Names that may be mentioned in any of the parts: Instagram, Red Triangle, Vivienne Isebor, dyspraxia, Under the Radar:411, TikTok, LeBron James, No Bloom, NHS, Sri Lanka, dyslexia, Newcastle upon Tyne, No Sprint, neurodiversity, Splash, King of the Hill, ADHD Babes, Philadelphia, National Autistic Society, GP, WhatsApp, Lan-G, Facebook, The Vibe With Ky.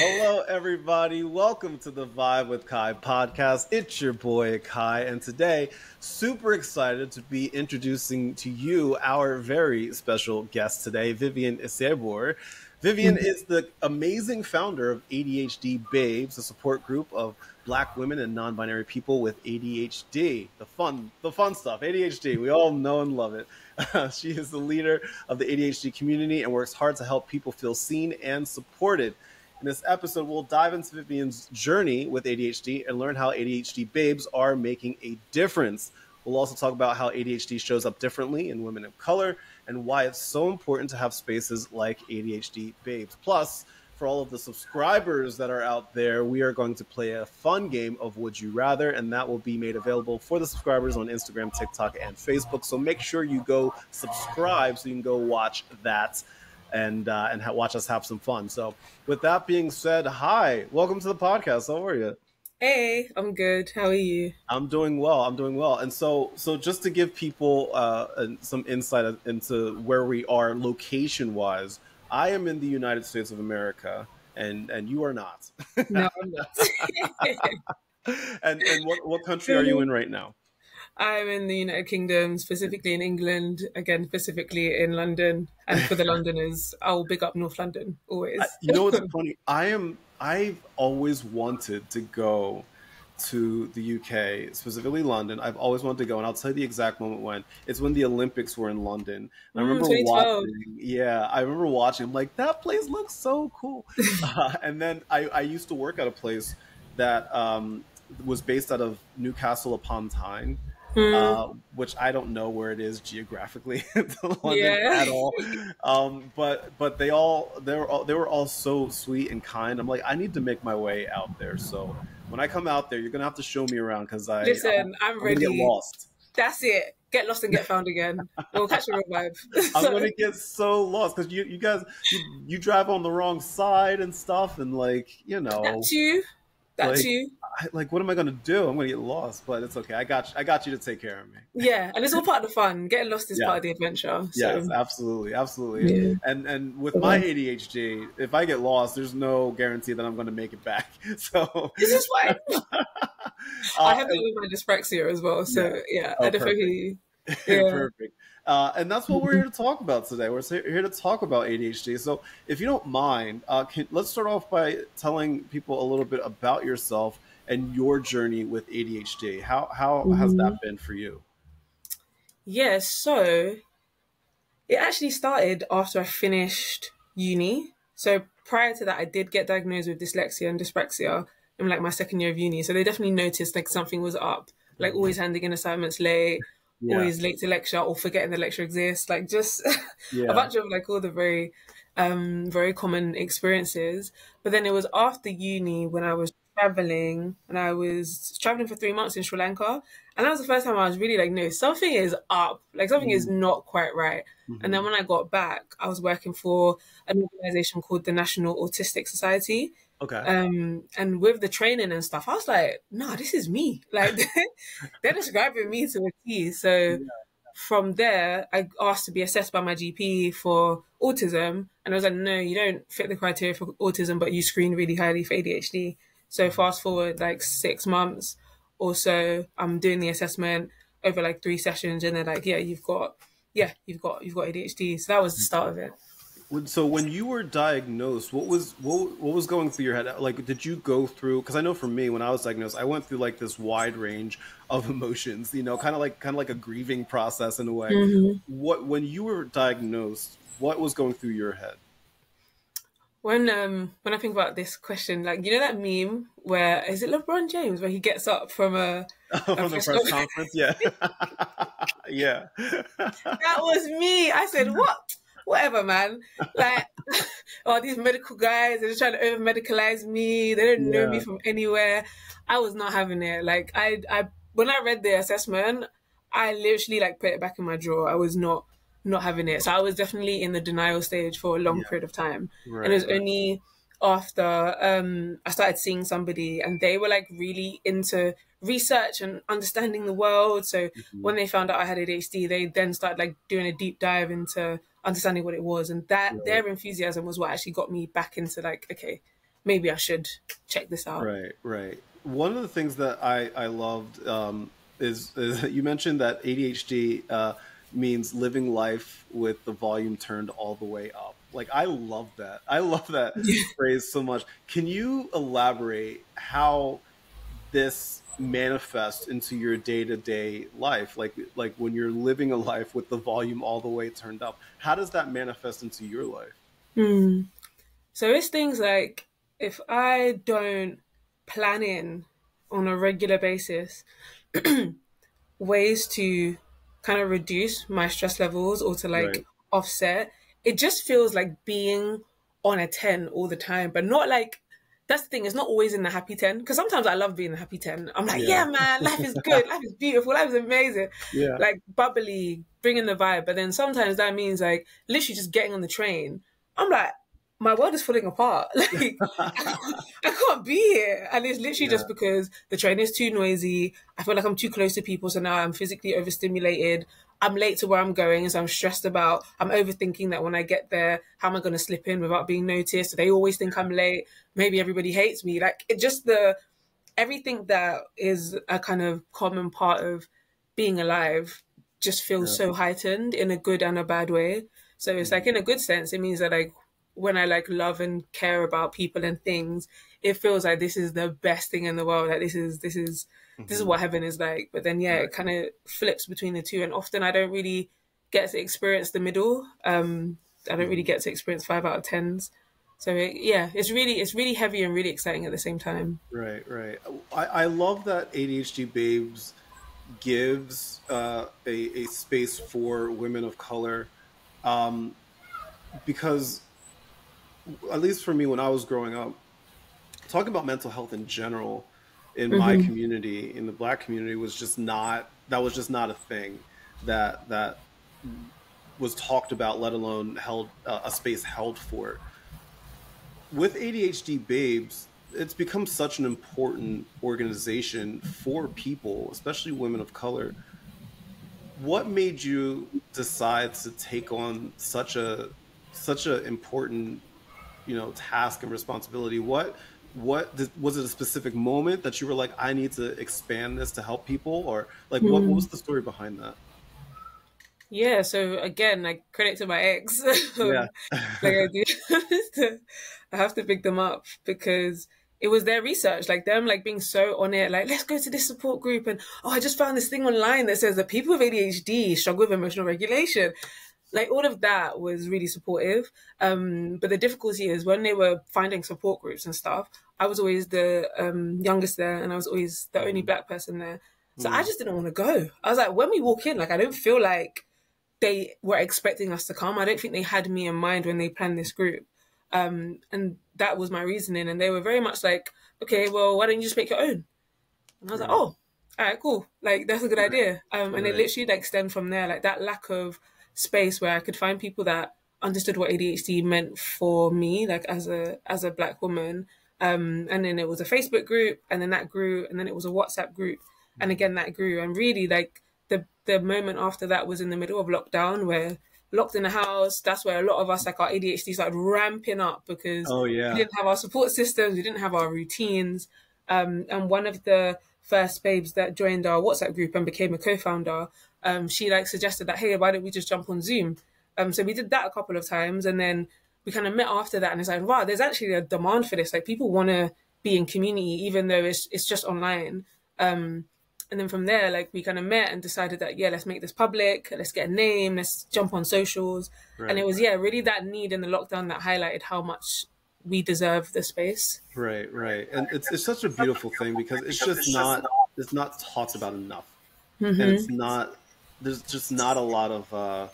Hello, everybody. Welcome to the Vibe with Ky podcast. It's your boy, Ky, and today, super excited to be introducing to you our very special guest today, Vivienne Isebor. Vivienne is the amazing founder of ADHD Babes, a support group of Black women and non-binary people with ADHD. The fun stuff, ADHD. We all know and love it. She is the leader of the ADHD community and works hard to help people feel seen and supported. In this episode, we'll dive into Vivienne's journey with ADHD and learn how ADHD babes are making a difference. We'll also talk about how ADHD shows up differently in women of color and why it's so important to have spaces like ADHD babes. Plus, for all of the subscribers that are out there, we are going to play a fun game of Would You Rather, and that will be made available for the subscribers on Instagram, TikTok, and Facebook. So make sure you go subscribe so you can go watch that and watch us have some fun. So with that being said, hi, welcome to the podcast. How are you? Hey, I'm good. How are you? I'm doing well. And so just to give people some insight into where we are location wise, I am in the United States of America and you are not. No, I'm not. And what country are you in right now? I'm in the United Kingdom, specifically in England, again, specifically in London. And for the Londoners, I'll big up North London, always. You know what's funny? I've always wanted to go to the UK, specifically London. I've always wanted to go, and I'll tell you the exact moment when. It's when the Olympics were in London. And I remember watching. Yeah, I remember watching. I'm like, that place looks so cool. And then I used to work at a place that was based out of Newcastle upon Tyne. Which I don't know where it is geographically to London at all. But they were all so sweet and kind. I'm like, I need to make my way out there. So when I come out there, you're gonna have to show me around because I'm ready. I'm gonna get lost. That's it. Get lost and get found again. We'll catch a real vibe. I'm gonna get so lost because you guys drive on the wrong side and stuff, and That's you. Like, what am I going to do? I'm going to get lost, but it's okay. I got you to take care of me. Yeah, and it's all part of the fun. Getting lost is part of the adventure. So. Yes, absolutely, absolutely. Yeah. And with my ADHD, if I get lost, there's no guarantee that I'm going to make it back. So this is why I have it with my dyslexia as well. So yeah, I definitely perfect. And that's what we're here to talk about today. We're here to talk about ADHD. So if you don't mind, let's start off by telling people a little bit about yourself and your journey with ADHD. How has that been for you? Yeah, so it actually started after I finished uni. So prior to that, I did get diagnosed with dyslexia and dyspraxia in like my second year of uni. So they definitely noticed like something was up, like always handing in assignments late. Yeah. Always late to lecture or forgetting the lecture exists, like just a bunch of like all the very, very common experiences. But then it was after uni when I was traveling, and I was traveling for 3 months in Sri Lanka. And that was the first time I was really like, no, something is up, like something is not quite right. And then when I got back, I was working for an organization called the National Autistic Society. Okay. And with the training and stuff, I was like, no, this is me. Like they're describing me to a T. So from there, I asked to be assessed by my GP for autism. And I was like, no, you don't fit the criteria for autism, but you screen really highly for ADHD. So fast forward like 6 months or so, I'm doing the assessment over like 3 sessions. And they're like, you've got ADHD. So that was the start of it. So when you were diagnosed, what was going through your head? Like, did you go through? Because I know for me, when I was diagnosed, I went through like this wide range of emotions. You know, kind of like a grieving process in a way. What when you were diagnosed, what was going through your head? When I think about this question, like you know that meme where is it LeBron James where he gets up from a press conference? Yeah, yeah. That was me. I said what? Whatever, man. Like, oh, these medical guys, they're just trying to over-medicalize me. They don't know me from anywhere. I was not having it. Like, I when I read the assessment, I literally, like, put it back in my drawer. I was not having it. So I was definitely in the denial stage for a long period of time. Right, and it was only after I started seeing somebody and they were, like, really into research and understanding the world. So when they found out I had ADHD, they then started, like, doing a deep dive into understanding what it was, and that their enthusiasm was what actually got me back into like, okay, maybe I should check this out. Right, right. One of the things that I loved is you mentioned that ADHD means living life with the volume turned all the way up. Like, I love that. I love that phrase so much. Can you elaborate how this manifests into your day-to-day life? Like when you're living a life with the volume all the way turned up, how does that manifest into your life? So it's things like, if I don't plan in on a regular basis ways to kind of reduce my stress levels or to like offset, it just feels like being on a 10 all the time, but not like, that's the thing, it's not always in the happy 10, because sometimes I love being the happy 10. I'm like, yeah, man, life is good, life is beautiful, life is amazing. Yeah. Like bubbly, bringing the vibe. But then sometimes that means like literally just getting on the train. I'm like, my world is falling apart. Like, I can't be here. And it's literally just because the train is too noisy. I feel like I'm too close to people. So now I'm physically overstimulated. I'm late to where I'm going, so I'm stressed about, I'm overthinking that when I get there, how am I going to slip in without being noticed? They always think I'm late. Maybe everybody hates me. Like, it just everything that is a kind of common part of being alive just feels so heightened in a good and a bad way. So it's like, in a good sense, it means that like, when I like love and care about people and things, it feels like this is the best thing in the world. Like this is what heaven is like. But then, yeah, it kind of flips between the two. And often I don't really get to experience the middle. I don't really get to experience 5 out of 10s. So it's really heavy and really exciting at the same time. Right, right. I love that ADHD Babes gives a space for women of color, because at least for me, when I was growing up, talking about mental health in general in my community, in the Black community, was just not a thing that was talked about, let alone held a space held for it. With ADHD Babes, it's become such an important organization for people, especially women of color. What made you decide to take on such a important, you know, task and responsibility? Was it a specific moment that you were like, I need to expand this to help people? Or like, what was the story behind that? Yeah. So again, like, credit to my ex. Like, I have to pick them up, because it was their research, like them like being so on it, like, let's go to this support group. And, oh, I just found this thing online that says that people with ADHD struggle with emotional regulation. Like, all of that was really supportive. But the difficulty is, when they were finding support groups and stuff, I was always the youngest there, and I was always the only Black person there. So I just didn't want to go. I was like, when we walk in, like, I don't feel like they were expecting us to come. I don't think they had me in mind when they planned this group. And that was my reasoning. And they were very much like, okay, well, why don't you just make your own? And I was like, oh, all right, cool. Like, that's a good idea. And it literally like stemmed from there, like that lack of space where I could find people that understood what ADHD meant for me, like as a Black woman. And then it was a Facebook group, and then that grew, and then it was a WhatsApp group, and again that grew. And really, like the moment after that was in the middle of lockdown, where locked in the house, that's where a lot of us, like, our ADHD started ramping up, because we didn't have our support systems, we didn't have our routines. And one of the first babes that joined our WhatsApp group and became a co-founder, she like suggested that, hey, why don't we just jump on Zoom? So we did that a couple of times, and then we kind of met after that, and it's like, wow, there's actually a demand for this. Like, people want to be in community, even though it's just online. And then from there, like, we kind of met and decided that, yeah, let's make this public, let's get a name, let's jump on socials. Right. And it was, yeah, really that need in the lockdown that highlighted how much we deserve the space. Right, right. And it's such a beautiful thing, because it's not talked about enough. And it's not, there's just not a lot of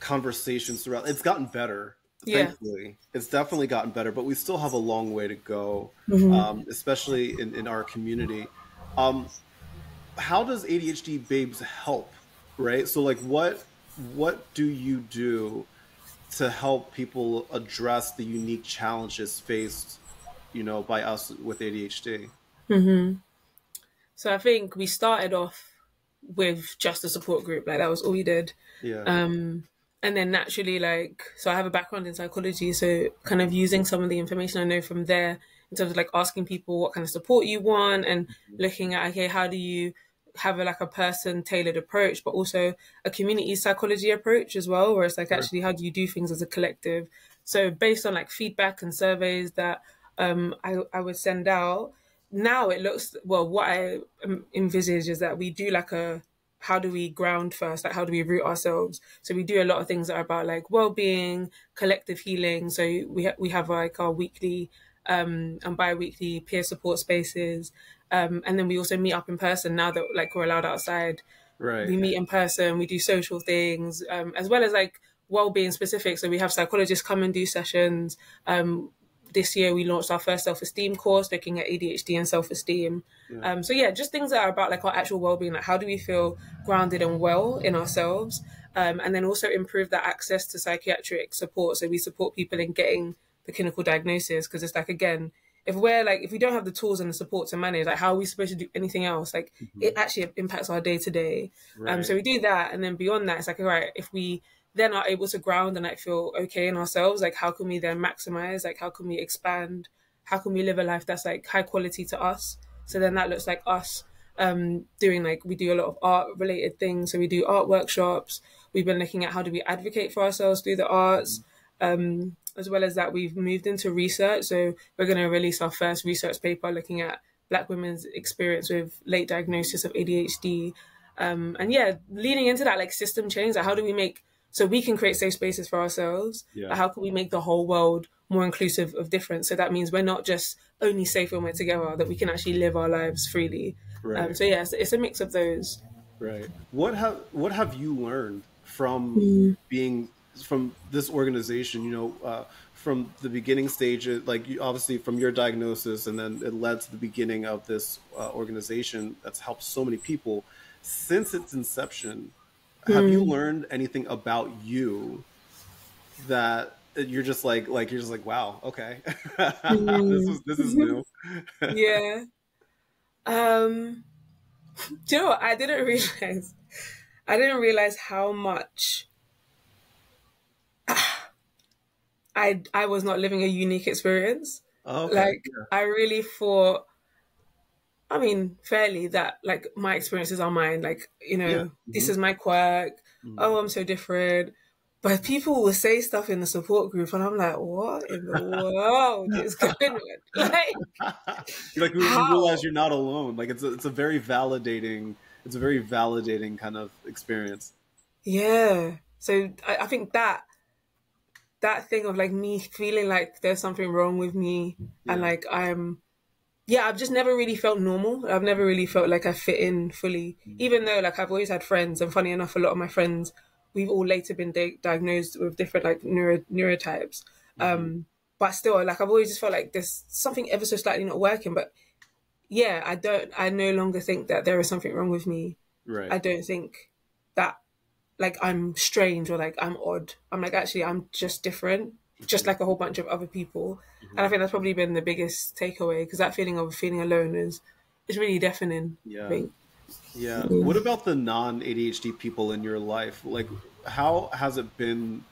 conversations throughout. It's gotten better, thankfully. It's definitely gotten better, but we still have a long way to go, especially in our community. How does ADHD Babes help, right? So, like, what do you do to help people address the unique challenges faced, you know, by us with ADHD? So I think we started off with just a support group, like that was all we did. And then naturally, like, so I have a background in psychology, so kind of using some of the information I know from there in terms of like asking people what kind of support you want and looking at, okay, how do you have a, like a person tailored approach, but also a community psychology approach as well, where it's like, actually, how do you do things as a collective? So based on like feedback and surveys that I would send out, now it looks, well, what I envisage is that we do like a, how do we ground first? Like, how do we root ourselves? So we do a lot of things that are about like well-being, collective healing. So we have like our weekly and bi-weekly peer support spaces. And then we also meet up in person now that like we're allowed outside. Right. We meet in person, we do social things, as well as like well-being specific. So we have psychologists come and do sessions. This year we launched our first self-esteem course looking at ADHD and self-esteem. Yeah. So yeah, just things that are about like our actual well-being, like how do we feel grounded and well in ourselves? And then also improve that access to psychiatric support. So we support people in getting the clinical diagnosis, because it's like, again, if we don't have the tools and the support to manage, like how are we supposed to do anything else? Like it actually impacts our day to day. Right. So we do that. And then beyond that, it's like, all right, if we then are able to ground and like feel okay in ourselves, like how can we then maximize? Like how can we expand? How can we live a life that's like high quality to us? So then that looks like us doing like, we do a lot of art related things. So we do art workshops. We've been looking at how do we advocate for ourselves through the arts. As well as that, we've moved into research. So we're going to release our first research paper looking at Black women's experience with late diagnosis of ADHD. And yeah, leading into that, like system change, like how do we make, so we can create safe spaces for ourselves, but how can we make the whole world more inclusive of difference? So that means we're not just only safe when we're together, that we can actually live our lives freely. Right. So yeah, it's a mix of those. Right. What have you learned from from this organization, you know, from the beginning stages, like you, obviously from your diagnosis, and then it led to the beginning of this organization that's helped so many people since its inception. Have you learned anything about you that you're just like, wow, okay, this is new? Yeah. Do you know what? I didn't realize how much I was not living a unique experience. Oh, okay. Like, yeah. I really thought, I mean, fairly, that like my experiences are mine. Like, you know, this is my quirk. Oh, I'm so different. But people will say stuff in the support group and I'm like, what in the world is going on? Like you realize you're not alone. Like it's a very validating kind of experience. Yeah. So I think that thing of like me feeling like there's something wrong with me and like I've just never really felt normal. I've never really felt like I fit in fully, even though like I've always had friends, and funny enough, a lot of my friends, we've all later been diagnosed with different like neurotypes. But still, like I've always just felt like there's something ever so slightly not working, but yeah, I no longer think that there is something wrong with me. Right. I don't think that like I'm strange or like I'm odd. I'm like, actually, I'm just different, just like a whole bunch of other people. And I think that's probably been the biggest takeaway, because that feeling of feeling alone is really deafening. Yeah. What about the non-ADHD people in your life? Like, how has it been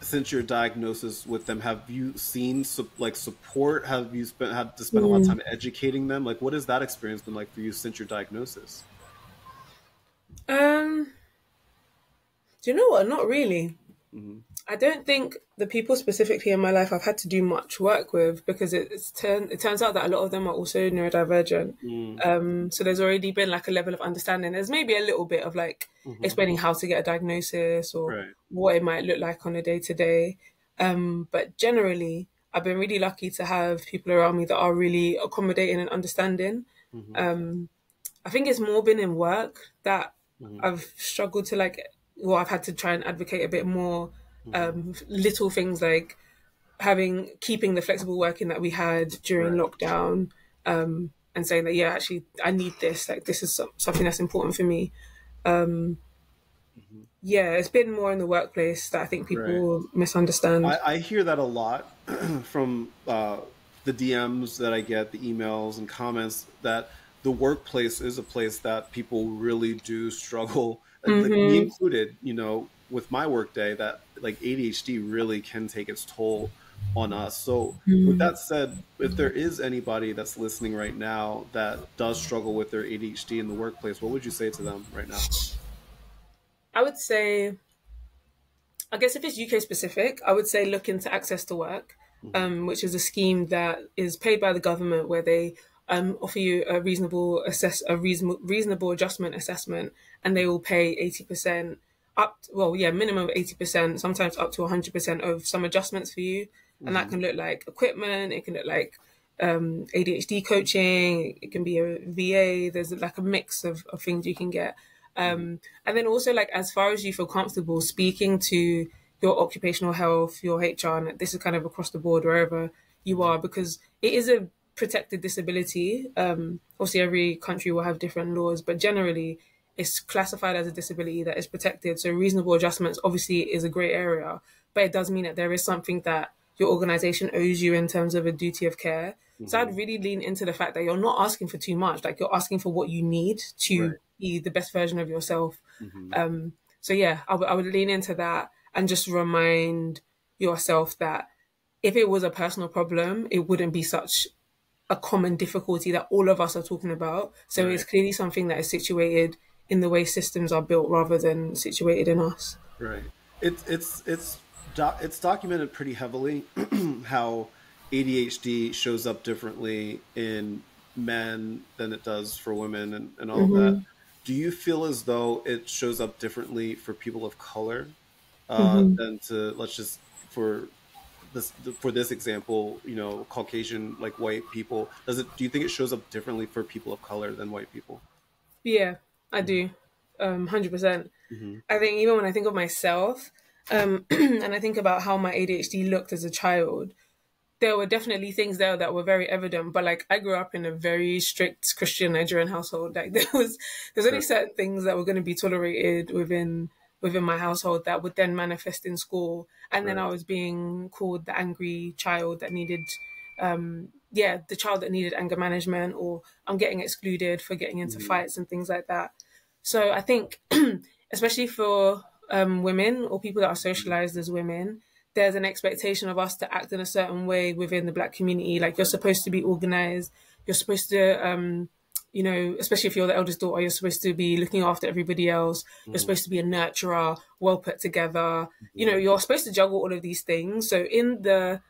since your diagnosis with them? Have you seen like support? Have you had to spend a lot of time educating them? Like, what has that experience been like for you since your diagnosis? Do you know what? Not really. I don't think the people specifically in my life I've had to do much work with, because it turns out that a lot of them are also neurodivergent. So there's already been like a level of understanding. There's maybe a little bit of like explaining how to get a diagnosis or what it might look like on a day to day. But generally, I've been really lucky to have people around me that are really accommodating and understanding. I think it's more been in work that I've struggled to like... Well, I've had to try and advocate a bit more, little things like keeping the flexible working that we had during lockdown, and saying that, yeah, actually, I need this. Like, this is something that's important for me. Yeah, it's been more in the workplace that I think people misunderstand. I hear that a lot from the DMs that I get, the emails and comments, that the workplace is a place that people really do struggle, like me included, you know, with my work day that like ADHD really can take its toll on us. So with that said, if there is anybody that's listening right now that does struggle with their ADHD in the workplace, what would you say to them right now? I would say, I guess if it's UK specific, I would say look into Access to Work, which is a scheme that is paid by the government where they offer you a reasonable adjustment assessment, and they will pay 80% up, well, yeah, minimum 80%, sometimes up to 100% of some adjustments for you. And that can look like equipment, it can look like ADHD coaching, it can be a VA, there's like a mix of things you can get. And then also, like, as far as you feel comfortable speaking to your occupational health, your HR, and this is kind of across the board wherever you are, because it is a protected disability. Obviously, every country will have different laws, but generally it's classified as a disability that is protected. So reasonable adjustments obviously is a grey area, but it does mean that there is something that your organisation owes you in terms of a duty of care. So I'd really lean into the fact that you're not asking for too much, like you're asking for what you need to be the best version of yourself. So yeah, I would lean into that and just remind yourself that if it was a personal problem, it wouldn't be such a common difficulty that all of us are talking about. So it's clearly something that is situated in the way systems are built rather than situated in us. Right. It's documented pretty heavily how ADHD shows up differently in men than it does for women and all of that. Do you feel as though it shows up differently for people of color than to, let's just, for this example, you know, Caucasian, like white people? Do you think it shows up differently for people of color than white people? Yeah, I do. 100%. I think even when I think of myself, and I think about how my ADHD looked as a child, there were definitely things there that were very evident, but like I grew up in a very strict Christian Nigerian household. Like there's only certain things that were going to be tolerated within my household that would then manifest in school. And then I was being called the angry child that needed, the child that needed anger management, or I'm getting excluded for getting into fights and things like that. So I think, especially for women or people that are socialized as women, there's an expectation of us to act in a certain way within the Black community. Like you're supposed to be organized, you're supposed to, you know, especially if you're the eldest daughter, you're supposed to be looking after everybody else. You're supposed to be a nurturer, well put together. You know, you're supposed to juggle all of these things. So in the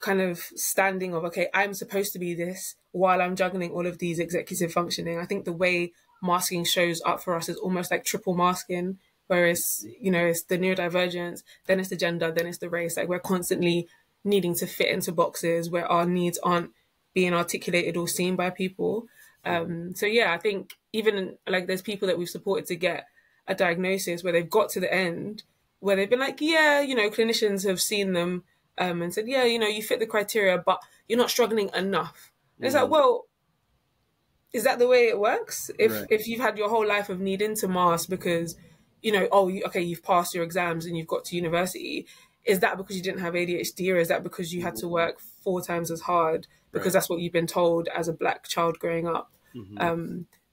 kind of standing of, okay, I'm supposed to be this while I'm juggling all of these executive functioning, I think the way masking shows up for us is almost like triple masking, whereas, you know, it's the neurodivergence, then it's the gender, then it's the race. Like we're constantly needing to fit into boxes where our needs aren't being articulated or seen by people. So yeah, I think even like there's people that we've supported to get a diagnosis where they've got to the end where they've been like, yeah, you know, clinicians have seen them and said, yeah, you know, you fit the criteria, but you're not struggling enough. And it's like, well, is that the way it works? If you've had your whole life of needing to mask because, you know, you've passed your exams and you've got to university. Is that because you didn't have ADHD, or is that because you had to work 4 times as hard because that's what you've been told as a Black child growing up?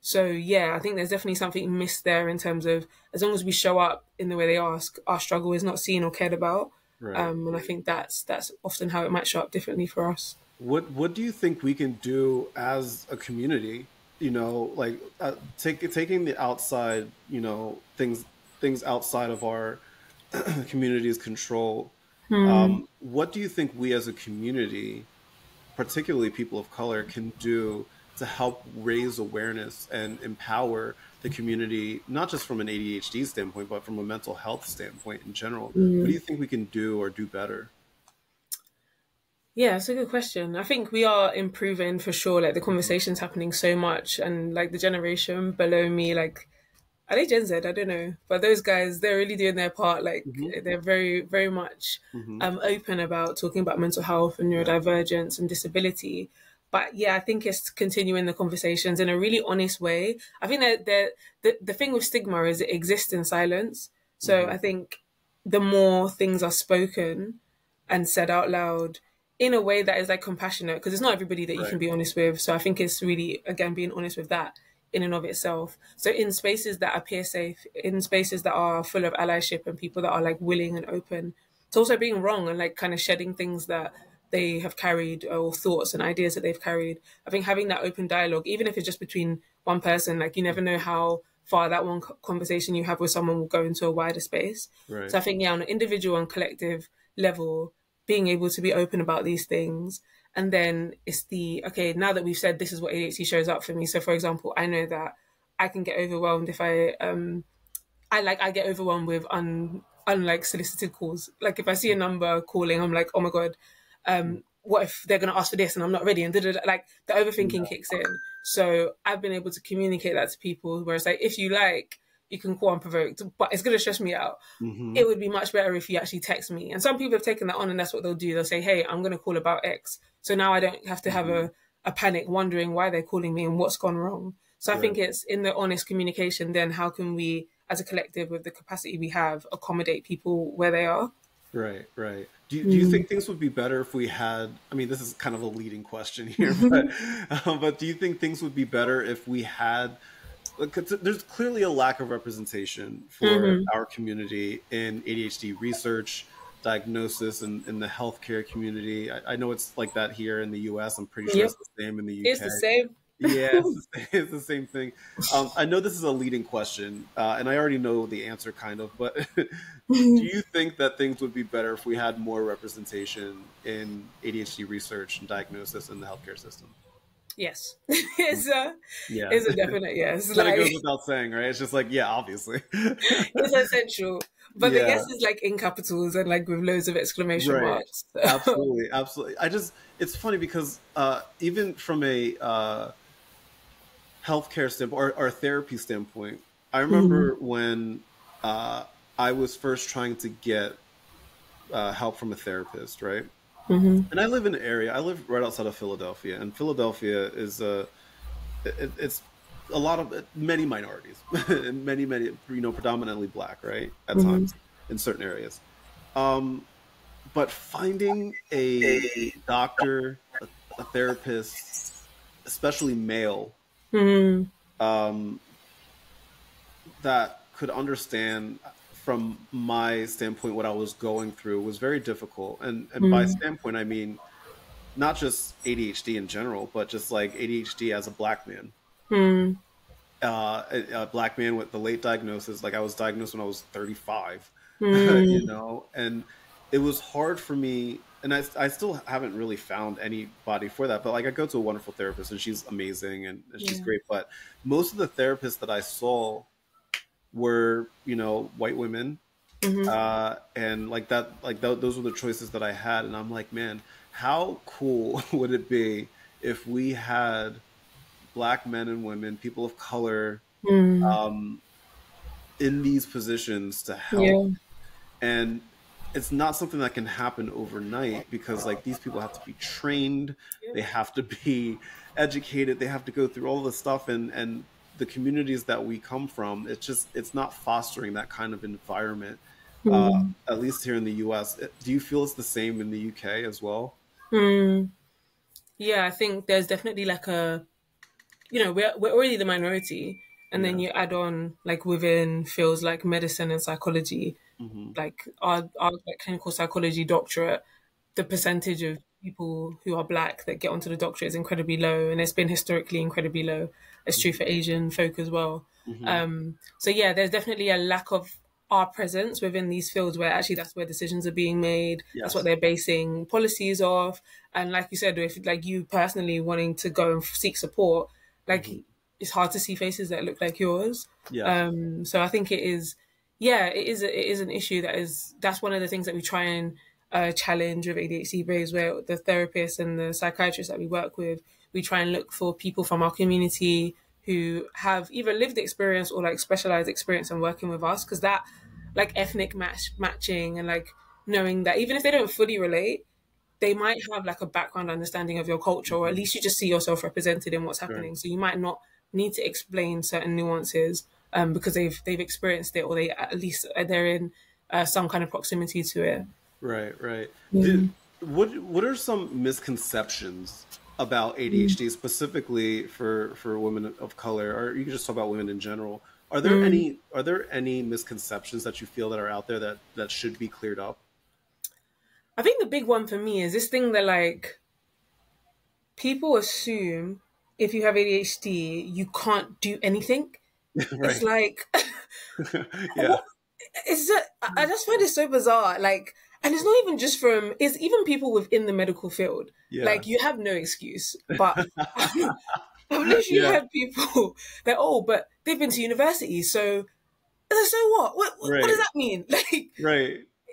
So yeah, I think there's definitely something missed there in terms of, as long as we show up in the way they ask, our struggle is not seen or cared about. And I think that's often how it might show up differently for us. What do you think we can do as a community? You know, like taking the outside, you know, things outside of our community's control. What do you think we as a community, particularly people of color, can do to help raise awareness and empower the community, not just from an ADHD standpoint, but from a mental health standpoint in general? What do you think we can do or do better? Yeah, it's a good question. I think we are improving for sure. Like the conversation's happening so much, and like the generation below me, like, are they Gen Z? I don't know. But those guys, they're really doing their part. Like they're very, very much open about talking about mental health and neurodivergence and disability. But yeah, I think it's continuing the conversations in a really honest way. I think that the thing with stigma is it exists in silence. So I think the more things are spoken and said out loud, in a way that is like compassionate, because it's not everybody that you can be honest with. So I think it's really, again, being honest with that in and of itself. So in spaces that appear safe, in spaces that are full of allyship and people that are like willing and open, it's also being wrong and like kind of shedding things that they have carried or thoughts and ideas that they've carried. I think having that open dialogue, even if it's just between one person, like you never know how far that one conversation you have with someone will go into a wider space. Right. So I think, yeah, on an individual and collective level, being able to be open about these things. And then it's the, okay, now that we've said this is what ADHD shows up for me. So for example, I know that I can get overwhelmed if I get overwhelmed with unlike solicited calls. Like if I see a number calling, I'm like, oh my God, what if they're going to ask for this and I'm not ready? And like the overthinking kicks in. So I've been able to communicate that to people where it's like, if you like, you can call unprovoked, but it's going to stress me out. Mm-hmm. It would be much better if you actually text me. And some people have taken that on and that's what they'll do. They'll say, hey, I'm going to call about X. So now I don't have to have a panic wondering why they're calling me and what's gone wrong. So yeah. I think it's in the honest communication, then how can we, as a collective with the capacity we have, accommodate people where they are? Right, right. Do you think things would be better if we had, I mean, this is kind of a leading question here, but do you think things would be better if we had, because there's clearly a lack of representation for our community in ADHD research, diagnosis, and in the healthcare community. I know it's like that here in the US. I'm pretty sure it's the same in the UK. It's the same. Yeah, it's the same thing. I know this is a leading question, and I already know the answer kind of, but do you think that things would be better if we had more representation in ADHD research and diagnosis in the healthcare system? Yes. It's a definite yes. But like, it goes without saying, right? It's just like, yeah, obviously. It's essential. But the yes is like in capitals and like with loads of exclamation marks. Absolutely, absolutely. It's funny because even from a healthcare standpoint or therapy standpoint, I remember when I was first trying to get help from a therapist, right? And I live in an area, I live right outside of Philadelphia, and Philadelphia is it's a lot of many minorities, and many, you know, predominantly Black, right? At times in certain areas. But finding a doctor, a therapist, especially male, that could understand from my standpoint what I was going through was very difficult. And by standpoint, I mean, not just ADHD in general, but just like ADHD as a Black man. A Black man with the late diagnosis. Like I was diagnosed when I was 35, you know, and it was hard for me. And I still haven't really found anybody for that. But like I go to a wonderful therapist and she's amazing and she's great. But most of the therapists that I saw were, you know, white women. And like that, like those were the choices that I had. And I'm like, man, how cool would it be if we had Black men and women, people of color, in these positions to help. And it's not something that can happen overnight because like these people have to be trained, they have to be educated, they have to go through all the stuff, and the communities that we come from, it's not fostering that kind of environment, at least here in the US. Do you feel it's the same in the UK as well? Yeah, I think there's definitely like a, you know, we're already the minority, and then you add on like within fields like medicine and psychology, like our clinical psychology doctorate, the percentage of people who are Black that get onto the doctorate is incredibly low, and it's been historically incredibly low. It's true for Asian folk as well. So yeah, there's definitely a lack of our presence within these fields where actually that's where decisions are being made. That's what they're basing policies off. And like you said, if like you personally wanting to go and seek support, like it's hard to see faces that look like yours. So I think it is, it is an issue that's one of the things that we try and challenge with ADHD Babes, where the therapists and the psychiatrists that we work with, we try and look for people from our community who have either lived experience or like specialized experience in working with us. Cause that like ethnic matching and like knowing that even if they don't fully relate, they might have like a background understanding of your culture, or at least you just see yourself represented in what's happening. So you might not need to explain certain nuances because they've experienced it, or they at least they're in some kind of proximity to it. Right. What are some misconceptions about ADHD specifically for women of color, or you can just talk about women in general. Are there any misconceptions that you feel that are out there that should be cleared up? I think the big one for me is this thing that, like, people assume if you have ADHD, you can't do anything. Right. It's like, yeah. I just find it so bizarre. Like, and it's not even just from, it's even people within the medical field. Yeah. Like, you have no excuse, but I've literally had people that, oh, but they've been to university, so what? What does that mean? Like,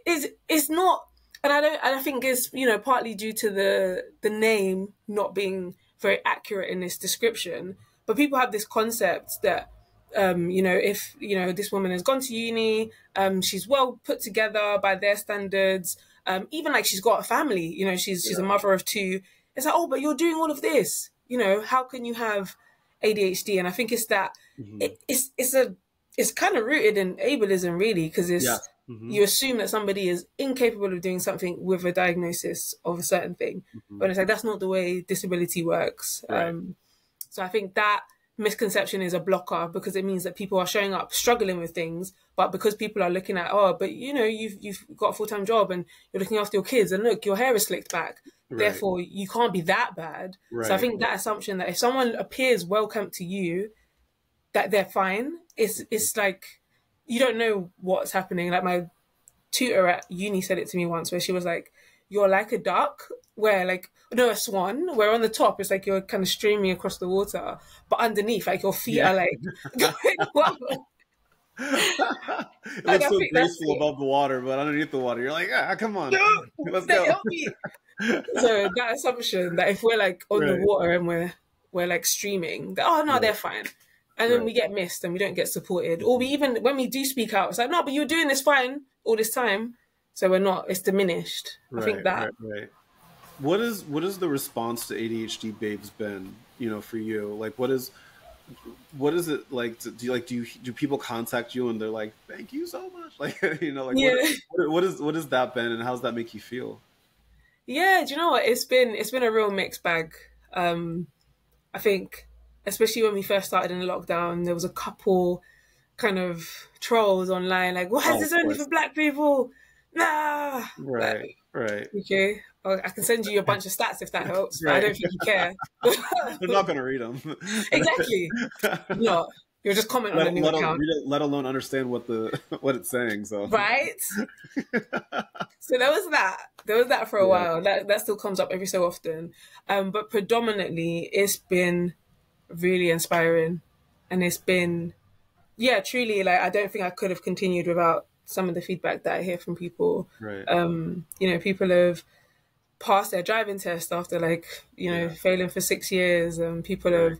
it's not, and I think it's, you know, partly due to the name not being very accurate in this description, but people have this concept that, you know, if, you know, this woman has gone to uni, she's well put together by their standards, even like she's got a family, you know, she's a mother of two. It's like, oh, but you're doing all of this, you know, how can you have ADHD? And I think it's that it's kind of rooted in ableism, really, because it's you assume that somebody is incapable of doing something with a diagnosis of a certain thing, but it's like, that's not the way disability works. So I think that misconception is a blocker, because it means that people are showing up struggling with things, but because people are looking at, oh, but you know, you've got a full-time job and you're looking after your kids, and look, your hair is slicked back, therefore you can't be that bad. So I think that assumption that if someone appears welcome to you, that they're fine, it's like, you don't know what's happening. Like, my tutor at uni said it to me once, where she was like, you're like a duck, where like, no, a swan, where on the top it's like you're kind of streaming across the water, but underneath, like, your feet are like going It like, looks so graceful above the water, but underneath the water, you're like, ah, come on, let's go. Help me. So that assumption that if we're like on the water and we're like streaming, that, oh no, they're fine. And then we get missed and we don't get supported. Or we even, when we do speak out, it's like, no, but you were doing this fine all this time. So we're not, it's diminished. I think that. What is the response to ADHD Babes been, you know, for you? Like, what is it like? Do people contact you and they're like, thank you so much? Like, you know, like, what is that been, and how does that make you feel? Yeah. Do you know what? It's been a real mixed bag. I think, especially when we first started in the lockdown, there was a couple kind of trolls online, like, why is this only for black people? Nah. Right. Okay. I can send you a bunch of stats if that helps, but I don't think you care. They're not going to read them. Exactly. No. You'll just comment on a new account. Let alone understand what it's saying. So. Right? So there was that. There was that for a while. That still comes up every so often. But predominantly, it's been really inspiring, and it's been truly, like, I don't think I could have continued without some of the feedback that I hear from people. You know, people have passed their driving test after, like, you know, failing for 6 years, and people have,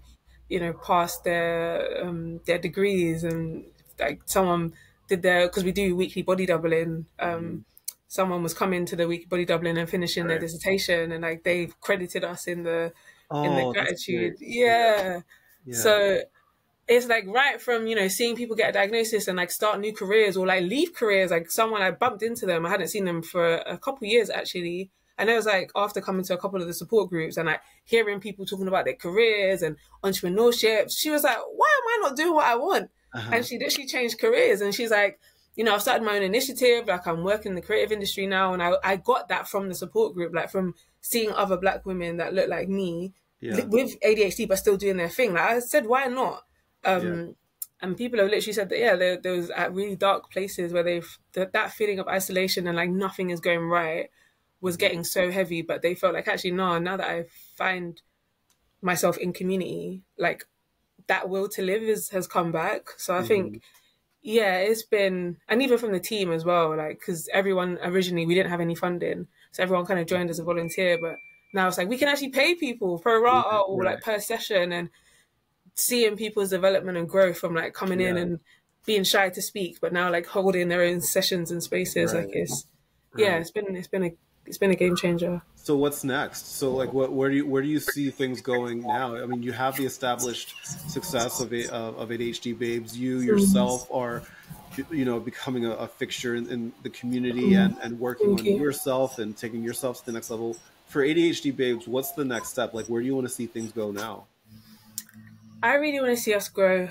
you know, passed their degrees, and like, someone did because we do weekly body doubling, someone was coming to the weekly body doubling and finishing their dissertation, and like, they've credited us in the gratitude. Yeah. So it's like, right from, you know, seeing people get a diagnosis and like start new careers, or like leave careers. Like, someone, I bumped into them, I hadn't seen them for a couple of years actually, and it was like, after coming to a couple of the support groups and like hearing people talking about their careers and entrepreneurship, she was like, why am I not doing what I want? And she literally changed careers, and she's like, you know, I've started my own initiative, like, I'm working in the creative industry now. And I got that from the support group, like, from seeing other black women that look like me with ADHD, but still doing their thing. Like, I said, why not? And people have literally said that, there was at really dark places where that feeling of isolation and like nothing is going right was getting so heavy, but they felt like, actually, no, now that I find myself in community, like, that will to live has come back. So I think, it's been, and even from the team as well, like, because everyone originally, we didn't have any funding. So everyone kind of joined as a volunteer, but now it's like, we can actually pay people pro rata or like per session, and seeing people's development and growth from like coming in and being shy to speak, but now like holding their own sessions and spaces. Like, it's, it's been a game changer. So what's next? So like, where do you see things going now? I mean, you have the established success of ADHD Babes. You yourself are, you know, becoming a fixture in the community and working on yourself and taking yourself to the next level. for ADHD Babes, what's the next step? Like, where do you want to see things go now? I really want to see us grow.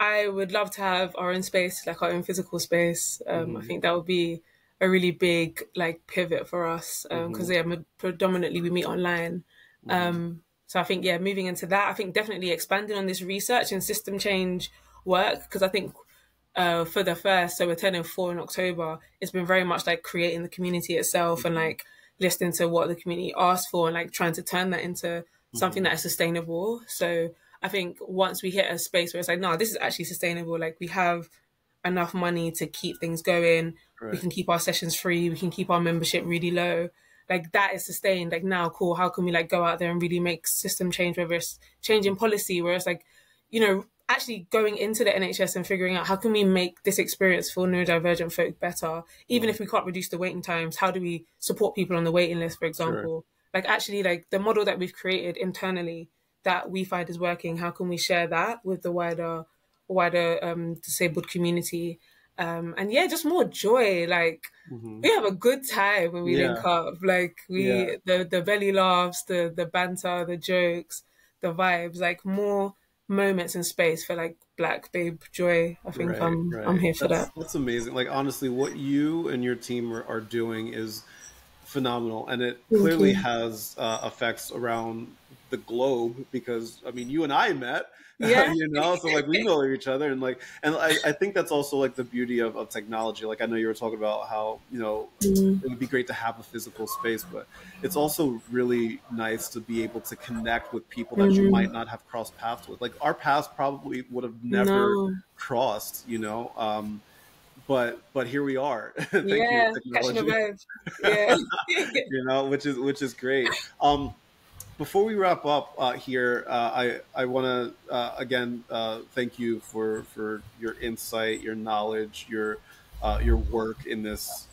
I would love to have our own space, like our own physical space. I think that would be a really big, like, pivot for us, because yeah, predominantly we meet online. So I think, yeah, moving into that, I think definitely expanding on this research and system change work, because I think for the first, so we're turning 4 in October, it's been very much like creating the community itself and like listening to what the community asked for and like trying to turn that into something that is sustainable. So I think once we hit a space where it's like, no, this is actually sustainable, like we have enough money to keep things going, we can keep our sessions free, we can keep our membership really low, like that is sustained, like now cool, how can we like go out there and really make system change, whether it's changing policy, where it's like, you know, actually going into the NHS and figuring out how can we make this experience for neurodivergent folk better, even if we can't reduce the waiting times, how do we support people on the waiting list, for example? Like actually like the model that we've created internally that we find is working, how can we share that with the wider disabled community? And yeah, just more joy. Like we have a good time when we link up. Like we the belly laughs, the banter, the jokes, the vibes, like more moments in space for like Black babe joy. I think I'm here for that. That's amazing. Like honestly, what you and your team are doing is phenomenal, and it clearly has effects around the globe, because I mean, you and I met, you know, so like we know each other, and like, and I think that's also like the beauty of technology. Like I know you were talking about how, you know, it would be great to have a physical space, but it's also really nice to be able to connect with people that you might not have crossed paths with. Like our paths probably would have never crossed, you know, but here we are. Thank you, technology. You know, which is great. Before we wrap up here, I want to again thank you for your insight, your knowledge, your work in this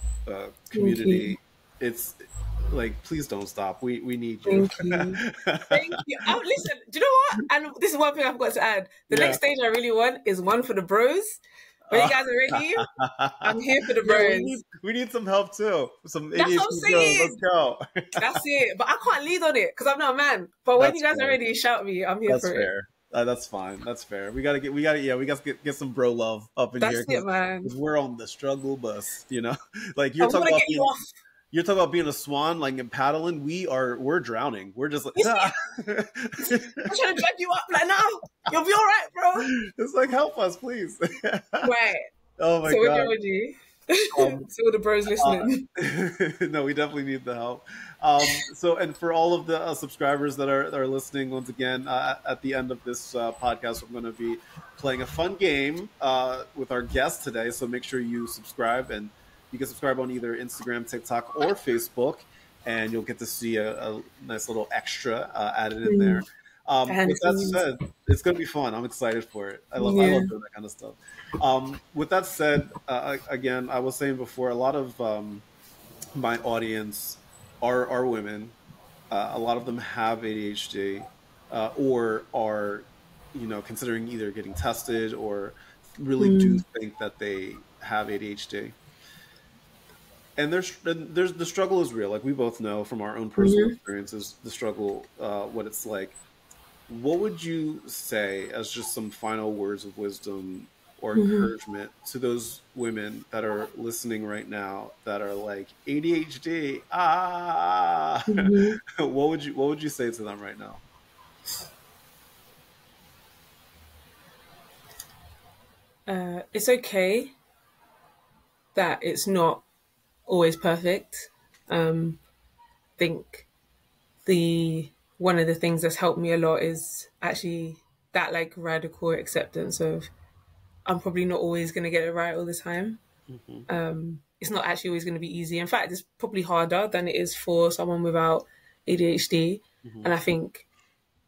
community. It's like, please don't stop. We need you. Thank you. Thank you. Oh, listen, do you know what? And this is one thing I've got to add. The next stage I really want is one for the bros. Are you guys ready? I'm here for the bros. Yeah, we need some help too. Some ADHD girls. Let's go. That's it. But I can't lead on it because I'm not a man. But when you guys are ready, shout me. I'm here for it. That's fair. That's fine. That's fair. We gotta get some bro love up in here. That's it, man. We're on the struggle bus, you know. Like you're talking about. You're talking about being a swan, like, and paddling. We're drowning. We're just like, nah. I'm trying to drag you up. Like, no, you'll be all right, bro. It's like, help us, please. Right. Oh my God. So we're doing so the bros listening. No, we definitely need the help. So, and for all of the subscribers that are listening, once again, at the end of this podcast, I'm going to be playing a fun game with our guest today. So make sure you subscribe, and you can subscribe on either Instagram, TikTok, or Facebook, and you'll get to see a nice little extra added in there. With that said, it's going to be fun. I'm excited for it. I love doing that kind of stuff. With that said, again, I was saying before, a lot of my audience are women. A lot of them have ADHD or are, you know, considering either getting tested or really do think that they have ADHD. And there's the struggle is real. Like we both know from our own personal experiences, the struggle, what it's like. What would you say as just some final words of wisdom or encouragement to those women that are listening right now that are like ADHD? What would you say to them right now? It's okay that it's not always perfect. I think one of the things that's helped me a lot is actually that like radical acceptance of I'm probably not always going to get it right all the time. It's not actually always going to be easy. In fact, it's probably harder than it is for someone without ADHD. And I think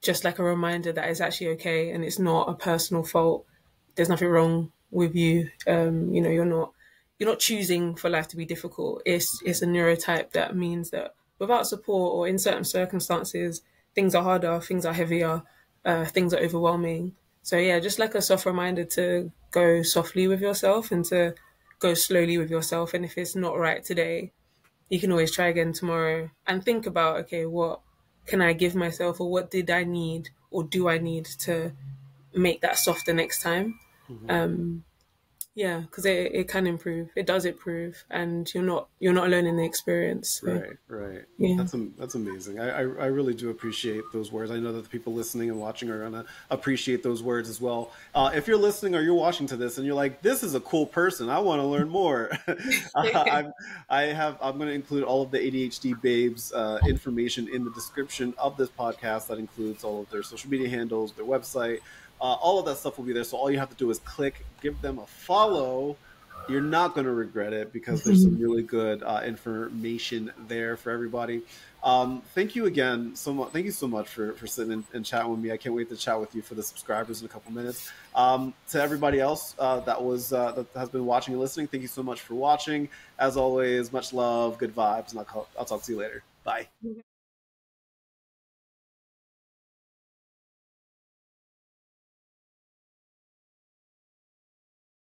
just like a reminder that it's actually okay and it's not a personal fault. There's nothing wrong with you. You know, you're not choosing for life to be difficult. It's a neurotype that means that without support or in certain circumstances, things are harder, things are heavier, things are overwhelming. So yeah, just like a soft reminder to go softly with yourself and to go slowly with yourself. And if it's not right today, you can always try again tomorrow and think about, okay, what can I give myself, or what did I need, or do I need to make that softer next time? Mm-hmm. Yeah, because it can improve. It does improve, and you're not alone in the experience. So. Right. Yeah. That's amazing. I really do appreciate those words. I know that the people listening and watching are gonna appreciate those words as well. If you're listening or you're watching to this and you're like, this is a cool person, I want to learn more. I'm gonna include all of the ADHD Babes information in the description of this podcast. That includes all of their social media handles, their website. All of that stuff will be there. So all you have to do is click, give them a follow. You're not going to regret it, because there's some really good information there for everybody. Thank you again so much. Thank you so much for sitting and chatting with me. I can't wait to chat with you for the subscribers in a couple minutes. To everybody else that has been watching and listening, thank you so much for watching. As always, much love, good vibes, and I'll talk to you later. Bye.